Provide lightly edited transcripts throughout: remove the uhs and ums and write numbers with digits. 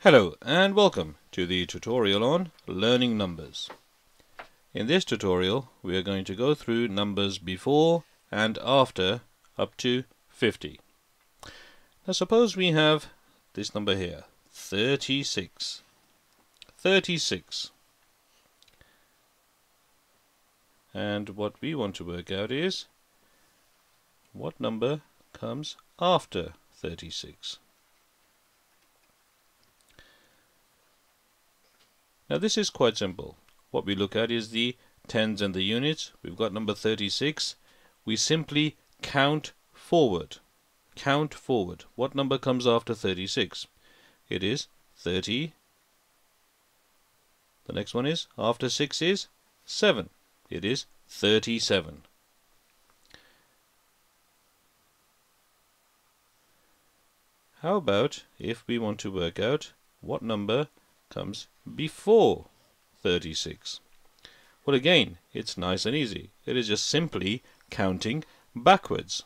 Hello and welcome to the tutorial on learning numbers. In this tutorial we are going to go through numbers before and after up to 50. Now suppose we have this number here, 36. 36. And what we want to work out is what number comes after 36. Now this is quite simple. What we look at is the tens and the units. We've got number 36. We simply count forward. Count forward. What number comes after 36? It is 30. The next one is, after 6 is 7. It is 37. How about if we want to work out what number comes before 36? Well, again, it's nice and easy. It is just simply counting backwards.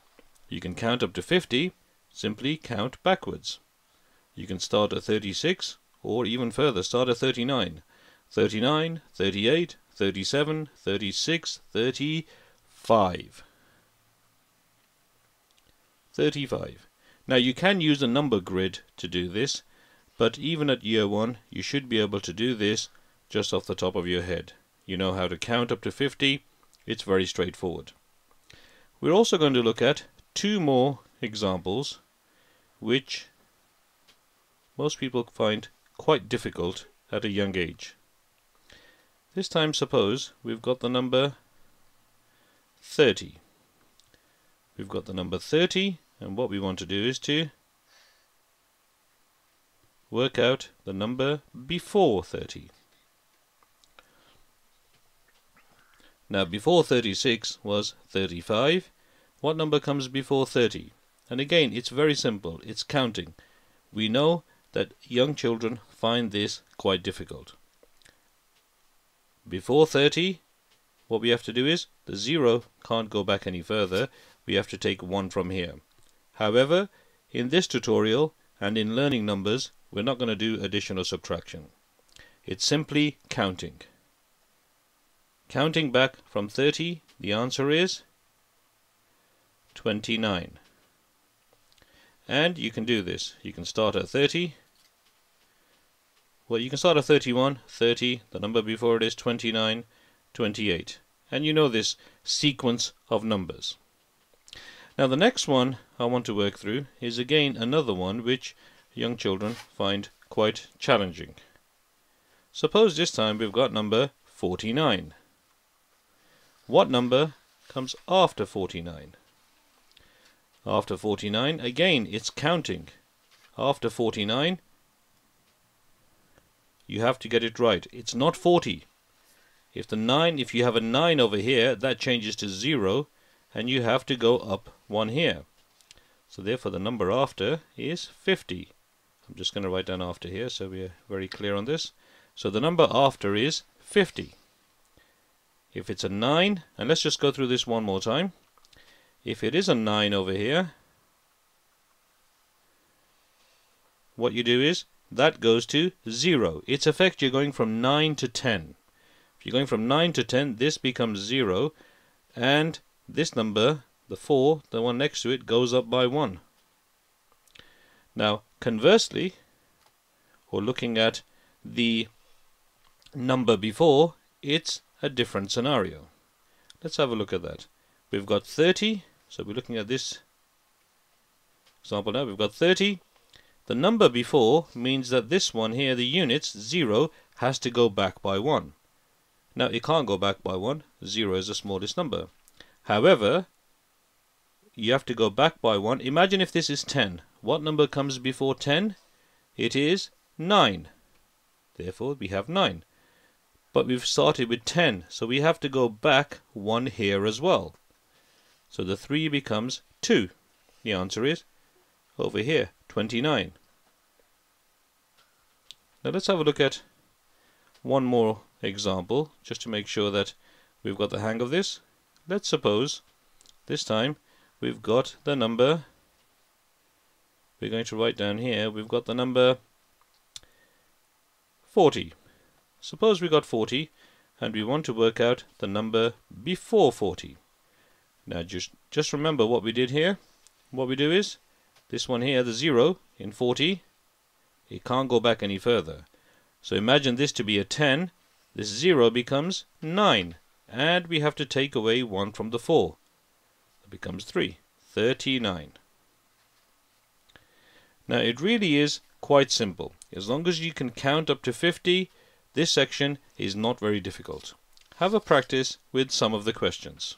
You can count up to 50, simply count backwards. You can start at 36 or even further, start at 39. 39, 38, 37, 36, 35. 35. Now you can use a number grid to do this, but even at year one you should be able to do this just off the top of your head. You know how to count up to 50. It's very straightforward. We're also going to look at two more examples which most people find quite difficult at a young age. This time suppose we've got the number 30. We've got the number 30, and what we want to do is to work out the number before 30. Now before 36 was 35. What number comes before 30? And again, it's very simple. It's counting. We know that young children find this quite difficult. Before 30, what we have to do is, the zero can't go back any further. We have to take one from here. However, in this tutorial and in learning numbers, we're not going to do addition or subtraction. It's simply counting. Counting back from 30, the answer is 29. And you can do this. You can start at 30. Well, you can start at 31, 30, the number before it is 29, 28. And you know this sequence of numbers. Now the next one I want to work through is again another one which young children find quite challenging. Suppose this time we've got number 49. What number comes after 49? After 49, again, it's counting. After 49, you have to get it right. It's not 40. If you have a 9 over here, that changes to 0, and you have to go up 1 here. So therefore, the number after is 50. I'm just going to write down after here, so we're very clear on this. So the number after is 50. If it's a 9, and let's just go through this one more time. If it is a 9 over here, what you do is, that goes to 0. Its effect, you're going from 9 to 10. If you're going from 9 to 10, this becomes 0, and this number, the 4, the one next to it, goes up by 1. Now, conversely, or looking at the number before, it's a different scenario. Let's have a look at that. We've got 30. So we're looking at this example now. We've got 30. The number before means that this one here, the units, 0, has to go back by 1. Now, it can't go back by 1. 0 is the smallest number. However, you have to go back by 1. Imagine if this is 10. What number comes before 10? It is 9. Therefore, we have 9. But we've started with 10. So we have to go back 1 here as well. So the 3 becomes 2. The answer is, over here, 29. Now let's have a look at one more example, just to make sure that we've got the hang of this. Let's suppose, this time, we've got the number, we're going to write down here, we've got the number 40. Suppose we got 40 and we want to work out the number before 40. Now just remember what we did here. What we do is this one here, the 0 in 40, it can't go back any further. So imagine this to be a 10. This 0 becomes 9, and we have to take away 1 from the 4. That becomes 3. 39. Now it really is quite simple. As long as you can count up to 50, this section is not very difficult. Have a practice with some of the questions.